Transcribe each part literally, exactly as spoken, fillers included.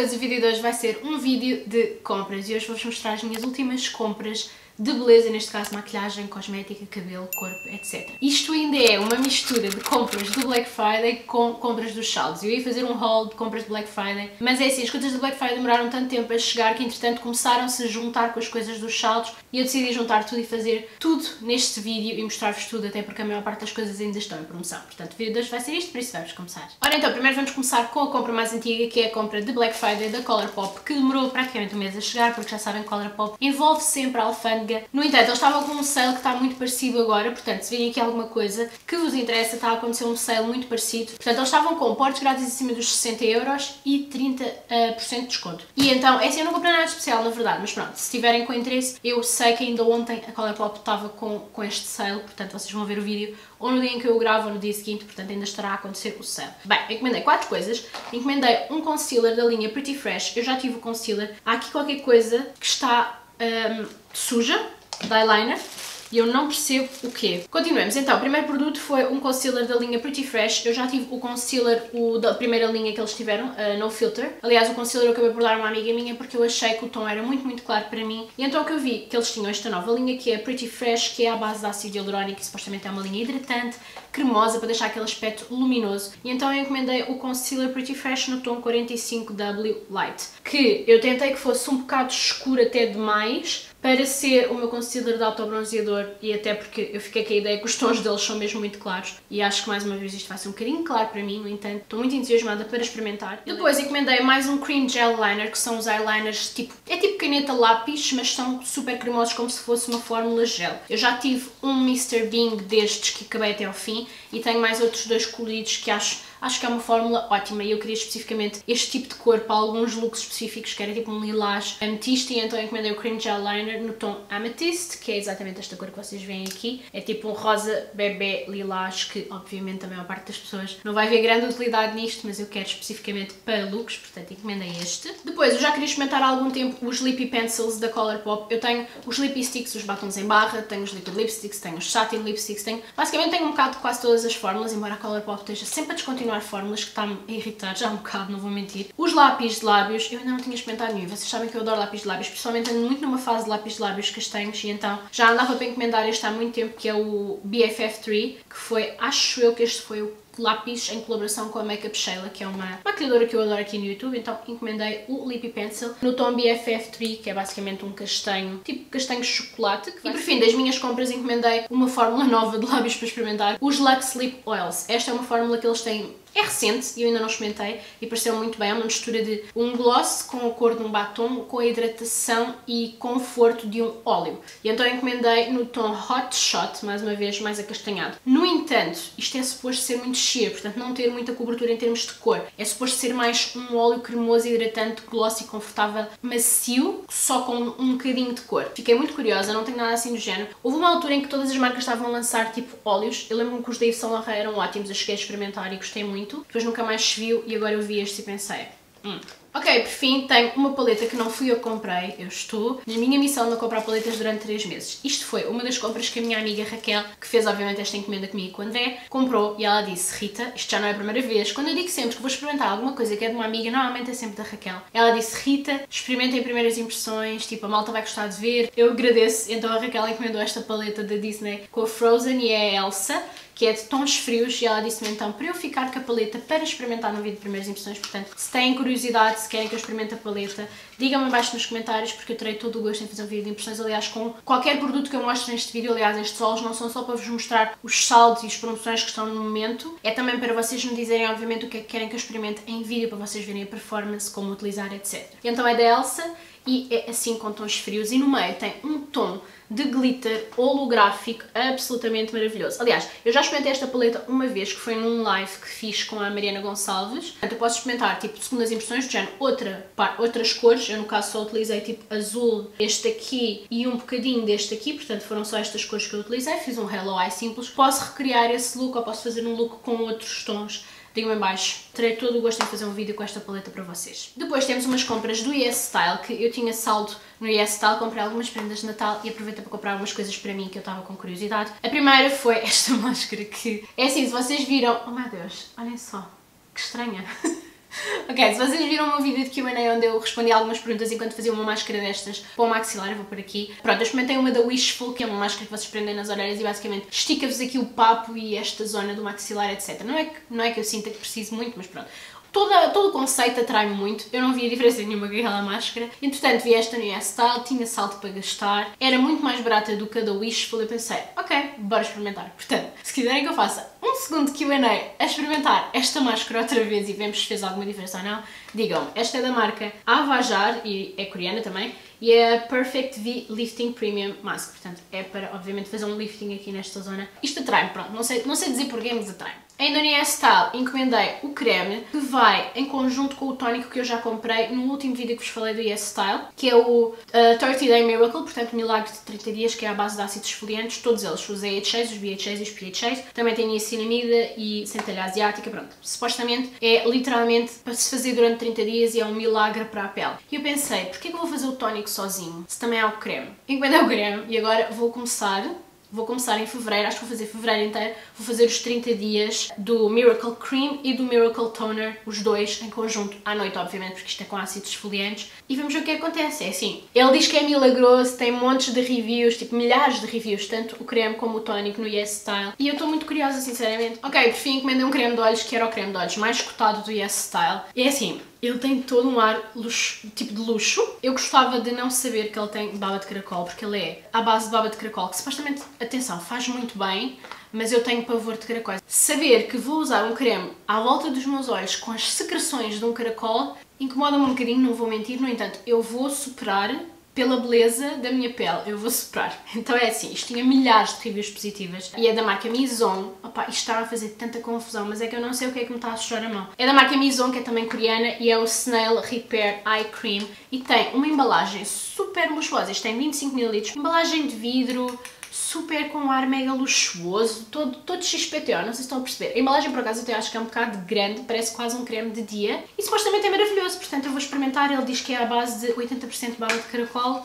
vezes o vídeo de hoje vai ser um vídeo de compras e hoje vou-vos mostrar as minhas últimas compras de beleza, neste caso maquilhagem, cosmética, cabelo, corpo, etcétera. Isto ainda é uma mistura de compras do Black Friday com compras dos saldos. Eu ia fazer um haul de compras de Black Friday, mas é assim, as coisas do Black Friday demoraram tanto tempo a chegar que entretanto começaram-se a juntar com as coisas dos saldos e eu decidi juntar tudo e fazer tudo neste vídeo e mostrar-vos tudo, até porque a maior parte das coisas ainda estão em promoção. Portanto, o vídeo de hoje vai ser isto, por isso vamos começar. Ora então, primeiro vamos começar com a compra mais antiga, que é a compra de Black Friday da Colourpop, que demorou praticamente um mês a chegar, porque já sabem que Colourpop envolve sempre a alfândega. No entanto, eles estavam com um sale que está muito parecido agora, portanto, se virem aqui alguma coisa que vos interessa, está a acontecer um sale muito parecido. Portanto, eles estavam com portes grátis acima dos sessenta euros e trinta por cento de desconto. E então, é assim, eu não comprei nada especial, na verdade, mas pronto, se tiverem com interesse, eu sei que ainda ontem a Colourpop estava com, com este sale, portanto, vocês vão ver o vídeo ou no dia em que eu gravo ou no dia seguinte, portanto, ainda estará a acontecer o sale. Bem, encomendei quatro coisas. Encomendei um concealer da linha Pretty Fresh, eu já tive o concealer. Há aqui qualquer coisa que está... Um, suja, de eyeliner, e eu não percebo o quê. Continuemos, então, o primeiro produto foi um concealer da linha Pretty Fresh. Eu já tive o concealer o da primeira linha que eles tiveram, uh, No Filter. Aliás, o concealer eu acabei por dar a uma amiga minha porque eu achei que o tom era muito, muito claro para mim. E então o que eu vi que eles tinham esta nova linha, que é Pretty Fresh, que é à base de ácido hialurónico, e supostamente é uma linha hidratante, cremosa, para deixar aquele aspecto luminoso. E então eu encomendei o concealer Pretty Fresh no tom quarenta e cinco W Light, que eu tentei que fosse um bocado escuro até demais para ser o meu concealer de autobronzeador, e até porque eu fiquei com a ideia que os tons deles são mesmo muito claros e acho que mais uma vez isto vai ser um bocadinho claro para mim. No entanto, estou muito entusiasmada para experimentar. Depois encomendei mais um cream gel liner, que são os eyeliners tipo, é tipo caneta lápis, mas são super cremosos, como se fosse uma fórmula gel. Eu já tive um mister Bing destes que acabei até ao fim e tenho mais outros dois coloridos que acho Acho que é uma fórmula ótima, e eu queria especificamente este tipo de cor para alguns looks específicos, que era tipo um lilás ametista, e então eu encomendei o cream gel liner no tom amethyst, que é exatamente esta cor que vocês veem aqui. É tipo um rosa bebê lilás, que obviamente a maior parte das pessoas não vai ver grande utilidade nisto, mas eu quero especificamente para looks, portanto encomendei este. Depois, eu já queria experimentar há algum tempo os lippy pencils da Colourpop. Eu tenho os lippy sticks, os batons em barra, tenho os liquid lipsticks, tenho os satin lipsticks, tenho... basicamente tenho um bocado de quase todas as fórmulas, embora a Colourpop esteja sempre a descontinuar fórmulas, que está-me a irritar já um bocado, não vou mentir. Os lápis de lábios, eu ainda não tinha experimentado nenhum. Vocês sabem que eu adoro lápis de lábios, principalmente ando muito numa fase de lápis de lábios castanhos, e então já andava para encomendar este há muito tempo, que é o B F F três, que foi, acho eu que este foi o lápis em colaboração com a Makeup Sheila, que é uma maquilhadora que eu adoro aqui no YouTube. Então encomendei o Lippy Pencil no tom B F F três, que é basicamente um castanho, tipo castanho chocolate. E por fim das minhas compras, encomendei uma fórmula nova de lábios para experimentar, os Lux Lip Oils. Esta é uma fórmula que eles têm, é recente e eu ainda não experimentei, e pareceu muito bem. É uma mistura de um gloss com a cor de um batom, com a hidratação e conforto de um óleo. E então eu encomendei no tom Hot Shot, mais uma vez mais acastanhado. No entanto, isto é suposto ser muito sheer, portanto não ter muita cobertura em termos de cor. É suposto ser mais um óleo cremoso, hidratante, glossy, confortável, macio, só com um bocadinho de cor. Fiquei muito curiosa, não tenho nada assim do género. Houve uma altura em que todas as marcas estavam a lançar tipo óleos. Eu lembro-me que os da Yves Saint Laurent eram ótimos, eu cheguei a experimentar e gostei muito. Depois nunca mais se viu, e agora eu vi este e pensei... Hum. Ok, por fim, tenho uma paleta que não fui eu que comprei. Eu estou na minha missão de não comprar paletas durante três meses. Isto foi uma das compras que a minha amiga Raquel, que fez obviamente esta encomenda comigo com o André, comprou, e ela disse: Rita, isto já não é a primeira vez. Quando eu digo sempre que vou experimentar alguma coisa que é de uma amiga, normalmente é sempre da Raquel. Ela disse: Rita, experimentem primeiras impressões, tipo, a malta vai gostar de ver. Eu agradeço, então a Raquel encomendou esta paleta da Disney com a Frozen e a Elsa, que é de tons frios, e ela disse-me então para eu ficar com a paleta para experimentar no vídeo de primeiras impressões. Portanto, se têm curiosidade, se querem que eu experimente a paleta, digam-me abaixo nos comentários, porque eu terei todo o gosto em fazer um vídeo de impressões. Aliás, com qualquer produto que eu mostre neste vídeo, aliás, estes solos não são só para vos mostrar os saldos e as promoções que estão no momento, é também para vocês me dizerem, obviamente, o que é que querem que eu experimente em vídeo, para vocês verem a performance, como utilizar, etcétera. E então é da Elsa, e é assim, com tons frios, e no meio tem um tom de glitter holográfico absolutamente maravilhoso. Aliás, eu já experimentei esta paleta uma vez, que foi num live que fiz com a Mariana Gonçalves. Portanto, eu posso experimentar tipo segundas impressões do género, outra, pá, outras cores. Eu no caso só utilizei tipo azul, este aqui e um bocadinho deste aqui, portanto foram só estas cores que eu utilizei. Fiz um Hello Eye simples. Posso recriar esse look ou posso fazer um look com outros tons. Digam-me em baixo, terei todo o gosto em fazer um vídeo com esta paleta para vocês. Depois temos umas compras do Yes Style, que eu tinha saldo no Yes Style, comprei algumas prendas de Natal e aproveitei para comprar algumas coisas para mim que eu estava com curiosidade. A primeira foi esta máscara que... É assim, se vocês viram... Oh meu Deus, olhem só, que estranha... Ok, se vocês viram o meu vídeo de Q and A onde eu respondi algumas perguntas enquanto fazia uma máscara destas para o maxilar, eu vou por aqui. Pronto, eu experimentei uma da Wishful, que é uma máscara que vocês prendem nas orelhas e basicamente estica-vos aqui o papo e esta zona do maxilar, etcétera. Não é que, não é que eu sinta que preciso muito, mas pronto. Toda, todo o conceito atrai-me muito, eu não via diferença nenhuma com aquela máscara. Entretanto vi esta no Yes Style, tinha saldo para gastar, era muito mais barata do que a da Wishful, eu pensei, ok, bora experimentar. Portanto, se quiserem que eu faça um segundo Q and A a experimentar esta máscara outra vez e vemos se fez alguma diferença ou não, digam-me. Esta é da marca Avajar e é coreana também, e é a Perfect V Lifting Premium Mask, portanto é para obviamente fazer um lifting aqui nesta zona. Isto atrai-me, pronto, não sei, não sei dizer porquê, mas atrai-me. Ainda no Yes Style encomendei o creme que vai em conjunto com o tónico que eu já comprei no último vídeo que vos falei do Yes Style, que é o uh, thirty day miracle, portanto milagre de trinta dias, que é à base de ácidos esfoliantes, todos eles, os A H seis, os B H seis e os P H seis, também tem niacinamida e centelha asiática, pronto, supostamente é literalmente para se fazer durante trinta dias e é um milagre para a pele. E eu pensei, porquê que eu vou fazer o tónico sozinho, se também há o creme? Encomendei o creme e agora vou começar... Vou começar em Fevereiro, acho que vou fazer Fevereiro inteiro, vou fazer os trinta dias do Miracle Cream e do Miracle Toner, os dois em conjunto, à noite obviamente, porque isto é com ácidos esfoliantes, e vamos ver o que acontece. É assim, ele diz que é milagroso, tem montes de reviews, tipo milhares de reviews, tanto o creme como o tónico no Yes Style, e eu estou muito curiosa, sinceramente. Ok, por fim encomendei um creme de olhos, que era o creme de olhos mais cotado do Yes Style, e é assim... Ele tem todo um ar luxo, tipo de luxo. Eu gostava de não saber que ele tem baba de caracol, porque ele é à base de baba de caracol, que supostamente, atenção, faz muito bem, mas eu tenho pavor de caracóis. Saber que vou usar um creme à volta dos meus olhos com as secreções de um caracol incomoda-me um bocadinho, não vou mentir. No entanto, eu vou superar pela beleza da minha pele, eu vou superar. Então é assim, isto tinha milhares de reviews positivas e é da marca Mizon. Opa, isto estava a fazer tanta confusão, mas é que eu não sei o que é que me está a sujar a mão. É da marca Mizon, que é também coreana, e é o Snail Repair Eye Cream e tem uma embalagem super luxuosa, isto tem vinte e cinco mililitros, embalagem de vidro, super com um ar mega luxuoso, todo, todo X P T O, não sei se estão a perceber. A embalagem, por acaso, eu acho que é um bocado grande, parece quase um creme de dia. E supostamente é maravilhoso, portanto eu vou experimentar. Ele diz que é à base de oitenta por cento de baba de caracol.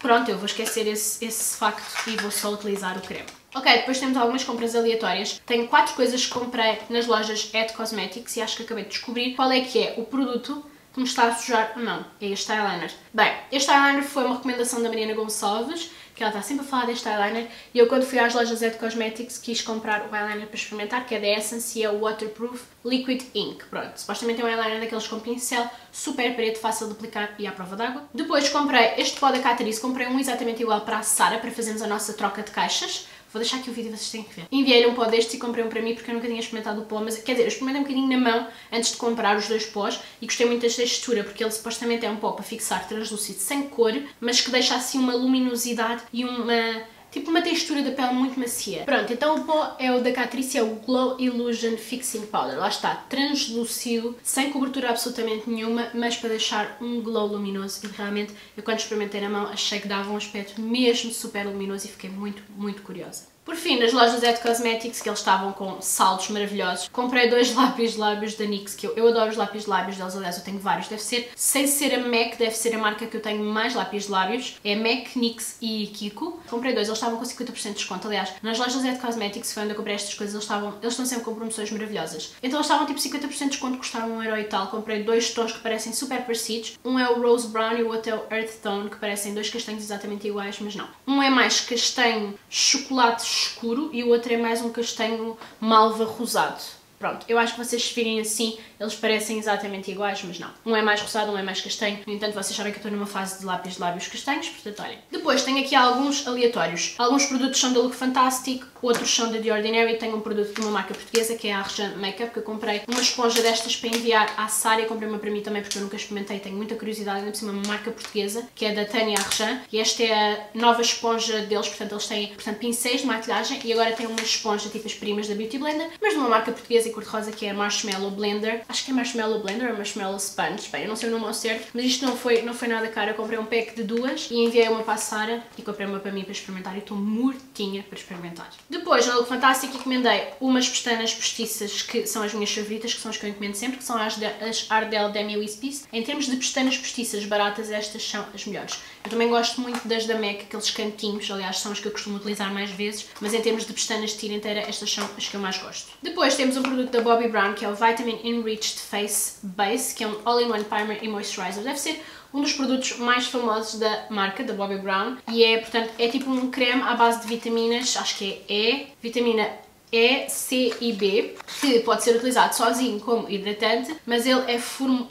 Pronto, eu vou esquecer esse, esse facto e vou só utilizar o creme. Ok, depois temos algumas compras aleatórias. Tenho quatro coisas que comprei nas lojas Ad Cosmetics e acho que acabei de descobrir qual é que é o produto que me está a sujar a mão. É este eyeliner. Bem, este eyeliner foi uma recomendação da Mariana Gonçalves, que ela está sempre a falar deste eyeliner, e eu quando fui às lojas Ad Cosmetics quis comprar o eyeliner para experimentar, que é da Essence e é o Waterproof Liquid Ink. Pronto, supostamente é um eyeliner daqueles com pincel, super preto, fácil de aplicar e à prova d'água. Depois comprei este pó da Catrice, comprei um exatamente igual para a Sara, para fazermos a nossa troca de caixas. Vou deixar aqui o vídeo, vocês têm que ver. Enviei-lhe um pó destes e comprei um para mim porque eu nunca tinha experimentado o pó, mas quer dizer, eu experimentei um bocadinho na mão antes de comprar os dois pós e gostei muito desta textura, porque ele supostamente é um pó para fixar translúcido sem cor, mas que deixa assim uma luminosidade e uma... tipo uma textura da pele muito macia. Pronto, então o pó é o da Catrice, é o Glow Illusion Fixing Powder. Lá está, translúcido, sem cobertura absolutamente nenhuma, mas para deixar um glow luminoso. E realmente, eu quando experimentei na mão, achei que dava um aspecto mesmo super luminoso e fiquei muito, muito curiosa. Por fim, nas lojas Ad Cosmetics, que eles estavam com saldos maravilhosos, comprei dois lápis de lábios da N Y X, que eu, eu adoro os lápis de lábios deles, aliás eu tenho vários, deve ser, sem ser a M A C, deve ser a marca que eu tenho mais lápis de lábios, é M A C, N Y X e Kiko. Comprei dois, eles estavam com cinquenta por cento de desconto, aliás, nas lojas Ad Cosmetics foi onde eu comprei estas coisas, eles, estavam, eles estão sempre com promoções maravilhosas. Então eles estavam tipo cinquenta por cento de desconto, custavam um euro e tal. Comprei dois tons que parecem super parecidos, um é o Rose Brown e o outro é o Earth Tone, que parecem dois castanhos exatamente iguais, mas não. Um é mais castanho chocolate escuro e o outro é mais um castanho malva rosado. Pronto, eu acho que vocês se virem assim, eles parecem exatamente iguais, mas não. Um é mais rosado, um é mais castanho. No entanto, vocês sabem que eu estou numa fase de lápis de lábios castanhos, portanto, olhem. Depois, tenho aqui alguns aleatórios. Alguns produtos são da Look Fantastic, outros são da The Ordinary. Tenho um produto de uma marca portuguesa, que é a Arjan Makeup, que eu comprei uma esponja destas para enviar à Sara e comprei uma para mim também, porque eu nunca experimentei, tenho muita curiosidade. Ainda por cima, uma marca portuguesa, que é da Tânia Arjan. E esta é a nova esponja deles, portanto, eles têm portanto, pincéis de maquilhagem e agora têm uma esponja tipo as primas da Beauty Blender, mas de uma marca portuguesa e cor-de-rosa, que é a Marshmallow Blender. Acho que é Marshmallow Blender ou Marshmallow Sponge. Bem, eu não sei o nome ao certo, mas isto não foi, não foi nada caro. Eu comprei um pack de duas e enviei uma para a Sara e comprei uma para mim para experimentar e estou mortinha para experimentar. Depois, na Look Fantastic, encomendei umas pestanas postiças que são as minhas favoritas, que são as que eu encomendo sempre, que são as, de, as Ardell Demi Wispies. Em termos de pestanas postiças baratas, estas são as melhores. Eu também gosto muito das da M A C, aqueles cantinhos, aliás, são as que eu costumo utilizar mais vezes, mas em termos de pestanas de tira inteira, estas são as que eu mais gosto. Depois temos um produto da Bobbi Brown, que é o Vitamin Enrich Enriched Face Base, que é um All-in-One Primer e Moisturizer. Deve ser um dos produtos mais famosos da marca, da Bobbi Brown. E é, portanto, é tipo um creme à base de vitaminas, acho que é E, vitamina E, C e B, que pode ser utilizado sozinho como hidratante, mas ele é,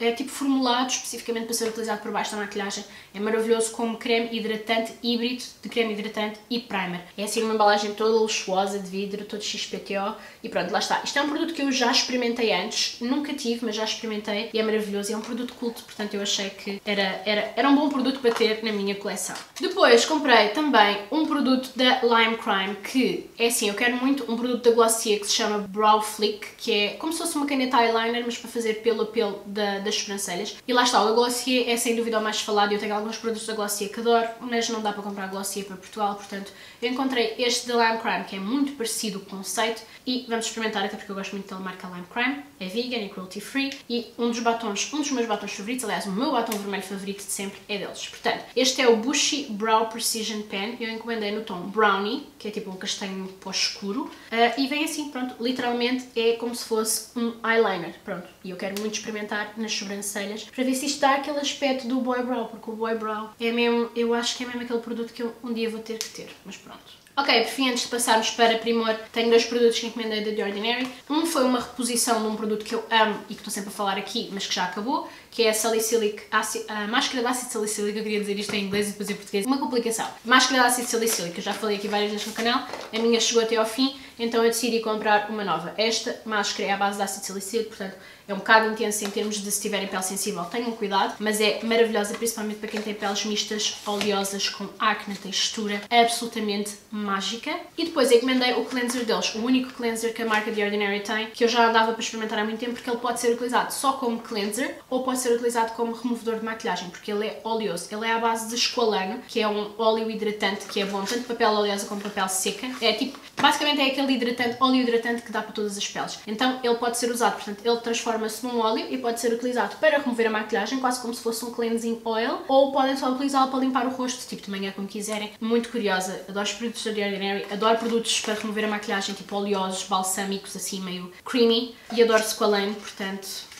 é tipo formulado especificamente para ser utilizado por baixo da maquilhagem. É maravilhoso como creme hidratante híbrido de creme hidratante e primer. É assim uma embalagem toda luxuosa de vidro, todo X P T O, e pronto, lá está. Isto é um produto que eu já experimentei antes, nunca tive, mas já experimentei e é maravilhoso. E é um produto culto, portanto eu achei que era, era, era um bom produto para ter na minha coleção. Depois comprei também um produto da Lime Crime, que é assim, eu quero muito um produto da Glossier que se chama Brow Flick, que é como se fosse uma caneta eyeliner, mas para fazer pelo a pelo da, das sobrancelhas. E lá está, o da Glossier é sem dúvida o mais falado e eu tenho alguns produtos da Glossier que adoro, mas não dá para comprar Glossier para Portugal, portanto eu encontrei este da Lime Crime, que é muito parecido com o conceito, e vamos experimentar, até porque eu gosto muito da marca Lime Crime, é vegan e cruelty free, e um dos batons, um dos meus batons favoritos, aliás o meu batom vermelho favorito de sempre é deles. Portanto, este é o Bushy Brow Precision Pen, eu encomendei no tom Brownie, que é tipo um castanho pó escuro, uh, e vem assim, pronto, literalmente é como se fosse um eyeliner, pronto, e eu quero muito experimentar nas sobrancelhas para ver se isto dá aquele aspecto do boy brow, porque o boy brow é mesmo, eu acho que é mesmo aquele produto que eu um dia vou ter que ter, mas pronto. Ok, por fim, antes de passarmos para Primor, tenho dois produtos que encomendei da The Ordinary. Um foi uma reposição de um produto que eu amo e que estou sempre a falar aqui, mas que já acabou, que é a Salicylic Acid, a máscara de ácido salicílico, eu queria dizer isto em inglês e depois em português, uma complicação. Máscara de ácido salicílico, eu já falei aqui várias vezes no canal, a minha chegou até ao fim, então eu decidi comprar uma nova. Esta máscara é à base de ácido salicílico, portanto é um bocado intenso em termos de se tiverem pele sensível, tenham cuidado, mas é maravilhosa, principalmente para quem tem peles mistas, oleosas, com acne, textura, absolutamente mágica. E depois encomendei o cleanser deles, o único cleanser que a marca The Ordinary tem, que eu já andava para experimentar há muito tempo, porque ele pode ser utilizado só como cleanser ou pode ser utilizado como removedor de maquilhagem, porque ele é oleoso. Ele é à base de squalane, que é um óleo hidratante que é bom tanto para pele oleosa como para pele seca. É tipo, basicamente é aquele hidratante, óleo hidratante que dá para todas as peles. Então ele pode ser usado, portanto ele transforma forma-se num óleo e pode ser utilizado para remover a maquilhagem, quase como se fosse um cleansing oil, ou podem só utilizá-lo para limpar o rosto, tipo de manhã, como quiserem. Muito curiosa, adoro os produtos da The Ordinary, adoro produtos para remover a maquilhagem, tipo oleosos, balsâmicos, assim meio creamy, e adoro Squalane, portanto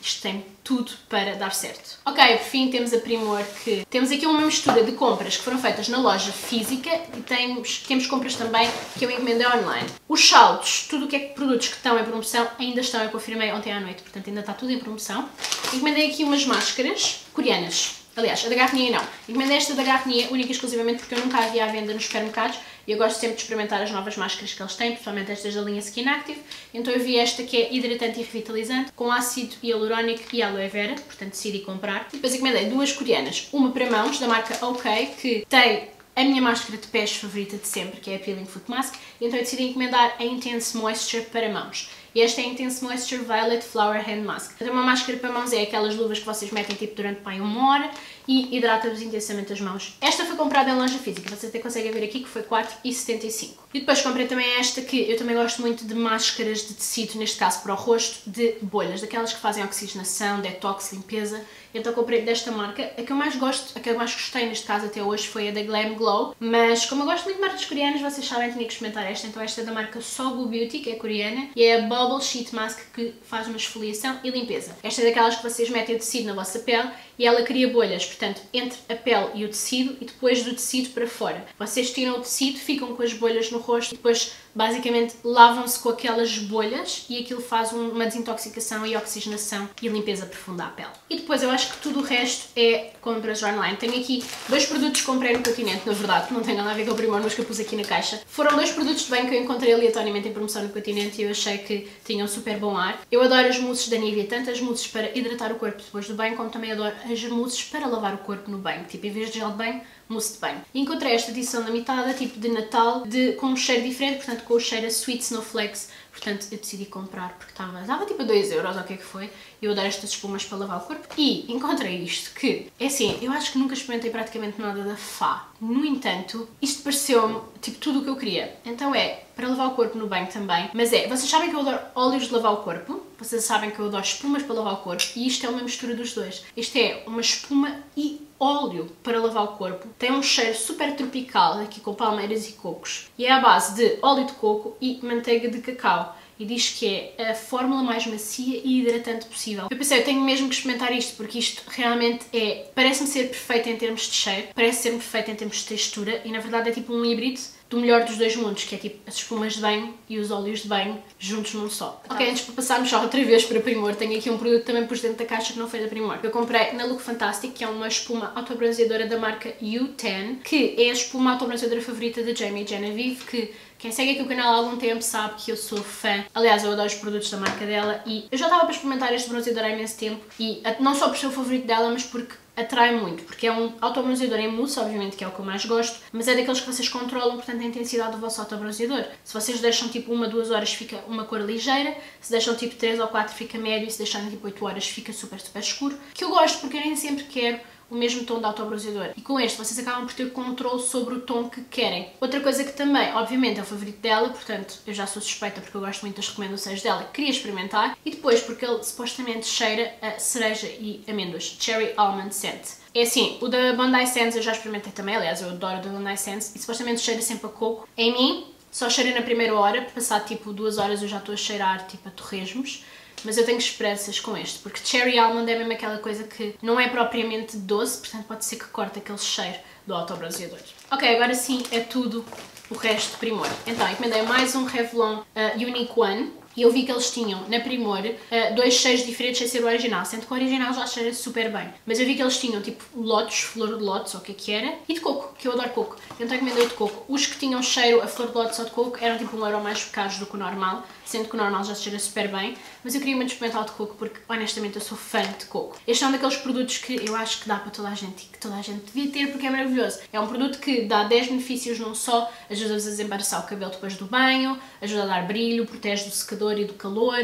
isto tem tudo para dar certo. Ok, por fim temos a Primor, que temos aqui uma mistura de compras que foram feitas na loja física e temos, temos compras também que eu encomendei online. Os saldos, tudo o que é que produtos que estão em promoção ainda estão, eu confirmei ontem à noite, portanto ainda está tudo em promoção. Encomendei aqui umas máscaras coreanas, aliás, a da Garnier não. Encomendei esta da Garnier única e exclusivamente porque eu nunca havia à venda nos supermercados. E eu gosto sempre de experimentar as novas máscaras que eles têm, principalmente estas da linha Skin Active. Então eu vi esta que é hidratante e revitalizante, com ácido hialurónico e aloe vera, portanto decidi comprar. E depois encomendei duas coreanas, uma para mãos, da marca OK, que tem a minha máscara de pés favorita de sempre, que é a Peeling Foot Mask. Então eu decidi encomendar a Intense Moisture para mãos. E esta é a Intense Moisture Violet Flower Hand Mask. Então uma máscara para mãos é aquelas luvas que vocês metem tipo durante bem uma hora e hidrata-vos intensamente as mãos. Esta foi comprada em loja física, vocês até conseguem ver aqui que foi quatro e setenta e cinco. E depois comprei também esta, que eu também gosto muito de máscaras de tecido, neste caso para o rosto, de bolhas, daquelas que fazem oxigenação, detox, limpeza. Então comprei desta marca. A que eu mais gosto, a que eu mais gostei neste caso até hoje foi a da Glam Glow, mas como eu gosto muito de marcas coreanas, vocês sabem, tinha que experimentar esta. Então esta é da marca Sogo Beauty, que é coreana, e é a Bubble Sheet Mask, que faz uma esfoliação e limpeza. Esta é daquelas que vocês metem o tecido na vossa pele e ela cria bolhas, portanto, entre a pele e o tecido e depois do tecido para fora. Vocês tiram o tecido, ficam com as bolhas no rosto e depois basicamente lavam-se com aquelas bolhas e aquilo faz uma desintoxicação e oxigenação e limpeza profunda à pele. E depois eu acho que tudo o resto é compras online. Tenho aqui dois produtos que comprei no Continente, na verdade, não tem nada a ver com o Primor, mas que eu pus aqui na caixa. Foram dois produtos de bem que eu encontrei aleatoriamente em promoção no Continente e eu achei que tinham super bom ar. Eu adoro as mousses da Nivea, tanto as mousses para hidratar o corpo depois do banho, como também adoro as mousses para lavar o corpo no banho, tipo em vez de gel de banho, mousse de banho. E encontrei esta edição limitada, tipo de Natal, de, com um cheiro diferente, portanto com o cheiro a Sweet Snowflakes, portanto eu decidi comprar porque estava, estava tipo a dois euros, ou o que é que foi, eu adoro estas espumas para lavar o corpo. E encontrei isto, que é assim, eu acho que nunca experimentei praticamente nada da Fá, no entanto, isto pareceu-me tipo tudo o que eu queria. Então é para lavar o corpo no banho também, mas é, vocês sabem que eu adoro óleos de lavar o corpo, vocês sabem que eu adoro espumas para lavar o corpo, e isto é uma mistura dos dois. Isto é uma espuma e óleo para lavar o corpo, tem um cheiro super tropical, aqui com palmeiras e cocos, e é à base de óleo de coco e manteiga de cacau. e diz que é a fórmula mais macia e hidratante possível. Eu pensei, eu tenho mesmo que experimentar isto, porque isto realmente é, parece-me ser perfeito em termos de cheiro, parece ser perfeito em termos de textura e na verdade é tipo um híbrido do melhor dos dois mundos, que é tipo as espumas de banho e os óleos de banho juntos num só. Tá. Ok, antes de passarmos só outra vez para Primor, tenho aqui um produto que também pus dentro da caixa que não foi da Primor. Eu comprei na Look Fantastic, que é uma espuma autobronzeadora da marca U dez, que é a espuma autobronzeadora favorita da Jamie Genevieve, que quem segue aqui o canal há algum tempo sabe que eu sou fã. Aliás, eu adoro os produtos da marca dela e eu já estava para experimentar este bronzeador há imenso tempo e não só por ser o favorito dela, mas porque atrai muito, porque é um autobronzeador em mousse, obviamente que é o que eu mais gosto, mas é daqueles que vocês controlam, portanto, a intensidade do vosso autobronzeador. Se vocês deixam tipo uma, duas horas fica uma cor ligeira, se deixam tipo três ou quatro fica médio e se deixarem tipo oito horas fica super, super escuro, que eu gosto porque eu nem sempre quero o mesmo tom de autobronzeador. E com este vocês acabam por ter controle sobre o tom que querem. Outra coisa que também, obviamente, é o favorito dela, portanto, eu já sou suspeita porque eu gosto muito das recomendações dela, queria experimentar. E depois, porque ele supostamente cheira a cereja e amêndoas, Cherry Almond Scent. É assim, o da Bondi Sands eu já experimentei também, aliás, eu adoro o da Bondi Sands, e supostamente cheira sempre a coco. Em mim, só cheira na primeira hora, por passar tipo duas horas eu já estou a cheirar tipo a torresmos. Mas eu tenho esperanças com este, porque Cherry Almond é mesmo aquela coisa que não é propriamente doce, portanto pode ser que corte aquele cheiro do autobronzeador. Ok, agora sim é tudo o resto de Primor. Então, encomendei mais um Revlon uh, Unique One e eu vi que eles tinham na Primor uh, dois cheiros diferentes sem ser o original, sendo que o original já cheira super bem. Mas eu vi que eles tinham tipo lótus, flor de lótus ou o que é que era, e de coco, que eu adoro coco. Então encomendei de coco. Os que tinham cheiro a flor de lótus ou de coco eram tipo um euro mais caros do que o normal, sendo que o normal já cheira super bem, mas eu queria muito experimentar o de coco porque, honestamente, eu sou fã de coco. Este é um daqueles produtos que eu acho que dá para toda a gente e que toda a gente devia ter porque é maravilhoso. É um produto que dá dez benefícios num só, ajuda-vos a desembaraçar o cabelo depois do banho, ajuda a dar brilho, protege do secador e do calor,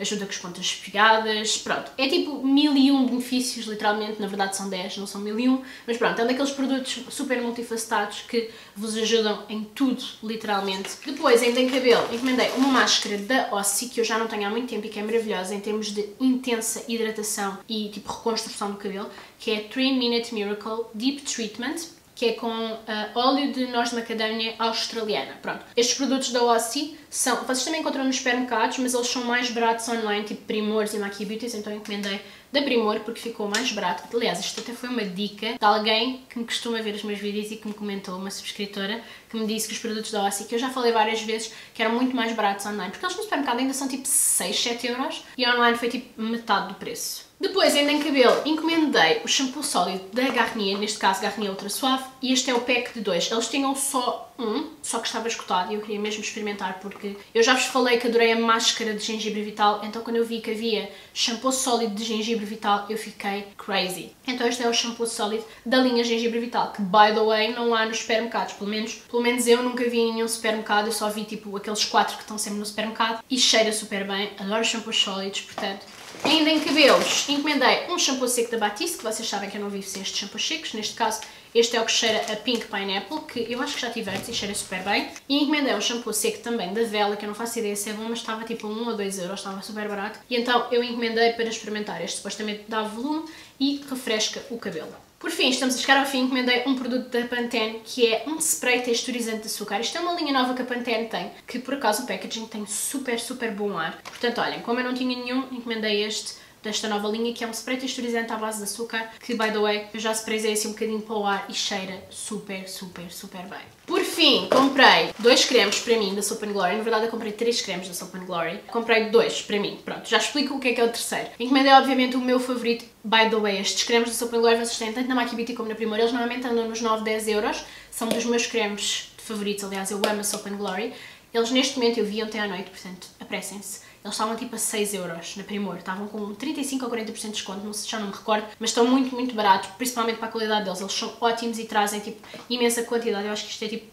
ajuda com as pontas espigadas, pronto. É tipo mil e um benefícios, literalmente, na verdade são dez, não são mil e um, mas pronto, é um daqueles produtos super multifacetados que vos ajudam em tudo, literalmente. Depois, ainda em cabelo, encomendei uma máscara da Aussie, que eu já não tenho há muito tempo e que é maravilhosa em termos de intensa hidratação e tipo reconstrução do cabelo, que é three minute miracle Deep Treatment, que é com uh, óleo de noz de macadâmia australiana. Pronto, estes produtos da Aussie são, vocês também encontram nos supermercados, mas eles são mais baratos online, tipo Primors e M A C Beauties, então eu encomendei da Primor porque ficou mais barato. Aliás, isto até foi uma dica de alguém que me costuma ver os meus vídeos e que me comentou, uma subscritora, que me disse que os produtos da Aussie, que eu já falei várias vezes, que eram muito mais baratos online, porque eles no supermercado ainda são tipo seis, sete euros e online foi tipo metade do preço. Depois, ainda em cabelo, encomendei o shampoo sólido da Garnier, neste caso Garnier Ultra Suave, e este é o pack de dois. Eles tinham só um, só que estava escutado e eu queria mesmo experimentar porque eu já vos falei que adorei a máscara de gengibre vital, então quando eu vi que havia shampoo sólido de gengibre vital eu fiquei crazy. Então este é o shampoo sólido da linha gengibre vital, que by the way não há nos supermercados, pelo menos, pelo menos eu nunca vi em nenhum supermercado, eu só vi tipo aqueles quatro que estão sempre no supermercado e cheira super bem, adoro shampoos sólidos, portanto... Ainda em cabelos, encomendei um shampoo seco da Batiste, que vocês sabem que eu não vivo sem estes shampoos secos, neste caso este é o que cheira a Pink Pineapple, que eu acho que já tive antes e cheira super bem. E encomendei um shampoo seco também da Vela, que eu não faço ideia se é bom, mas estava tipo um ou dois euros, estava super barato. E então eu encomendei para experimentar, este supostamente dá volume e refresca o cabelo. Por fim, estamos a chegar ao fim, encomendei um produto da Pantene que é um spray texturizante de açúcar. Isto é uma linha nova que a Pantene tem, que por acaso o packaging tem super, super bom ar. Portanto, olhem, como eu não tinha nenhum, encomendei este desta nova linha, que é um spray texturizante à base de açúcar, que, by the way, eu já sprayzei assim um bocadinho para o ar e cheira super, super, super bem. Por fim, comprei dois cremes para mim da Soap and Glory. Na verdade, eu comprei três cremes da Soap and Glory. Comprei dois para mim. Pronto, já explico o que é que é o terceiro. Encomendei, obviamente, o meu favorito. By the way, estes cremes da Soap and Glory vocês têm tanto na M A C Beauty como na Primor. Eles normalmente andam nos nove, dez euros. São dos meus cremes favoritos. Aliás, eu amo a Soap and Glory. Eles, neste momento, eu vi ontem à noite, portanto, apressem-se. Eles estavam tipo a seis euros na Primor, estavam com trinta e cinco ou quarenta por cento de desconto, não sei, já não me recordo, mas estão muito, muito baratos, principalmente para a qualidade deles. Eles são ótimos e trazem tipo imensa quantidade, eu acho que isto é tipo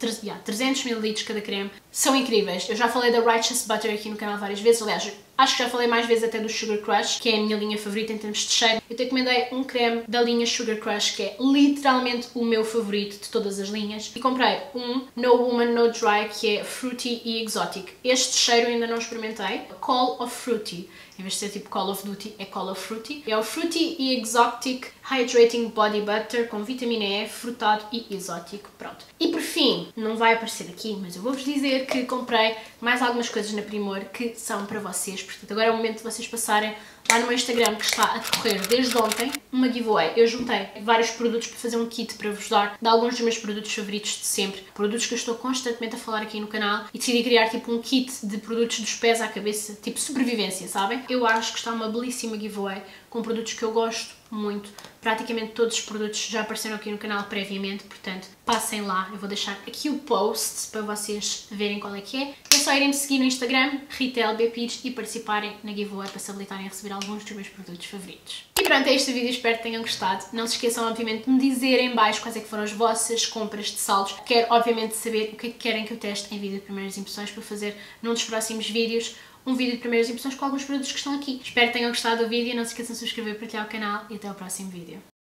trezentos mililitros cada creme. São incríveis, eu já falei da Righteous Butter aqui no canal várias vezes, aliás, acho que já falei mais vezes até do Sugar Crush, que é a minha linha favorita em termos de cheiro. Eu te encomendei um creme da linha Sugar Crush, que é literalmente o meu favorito de todas as linhas. E comprei um No Woman No Dry, que é Fruity e Exotic. Este cheiro eu ainda não experimentei. Call of Fruity. Em vez de ser tipo Call of Duty, é Call of Fruity. É o Fruity e Exotic Hydrating Body Butter com vitamina E, frutado e exótico, pronto. E por fim, não vai aparecer aqui, mas eu vou-vos dizer que comprei mais algumas coisas na Primor que são para vocês, portanto agora é o momento de vocês passarem lá no meu Instagram, que está a decorrer desde ontem, uma giveaway. Eu juntei vários produtos para fazer um kit para vos dar de alguns dos meus produtos favoritos de sempre, produtos que eu estou constantemente a falar aqui no canal, e decidi criar tipo um kit de produtos dos pés à cabeça, tipo sobrevivência, sabem? Eu acho que está uma belíssima giveaway com produtos que eu gosto muito. Praticamente todos os produtos já apareceram aqui no canal previamente, portanto passem lá. Eu vou deixar aqui o post para vocês verem qual é que é. É só irem me seguir no Instagram, ritelbpires, e participarem na giveaway para se habilitarem a receber alguns dos meus produtos favoritos. E pronto, é este vídeo, espero que tenham gostado. Não se esqueçam, obviamente, de me dizerem em baixo quais é que foram as vossas compras de saldos. Quero, obviamente, saber o que é que querem que eu teste em vídeo de primeiras impressões para fazer num dos próximos vídeos. Um vídeo de primeiras impressões com alguns produtos que estão aqui. Espero que tenham gostado do vídeo, não se esqueçam de se inscrever, partilhar o canal e até ao próximo vídeo.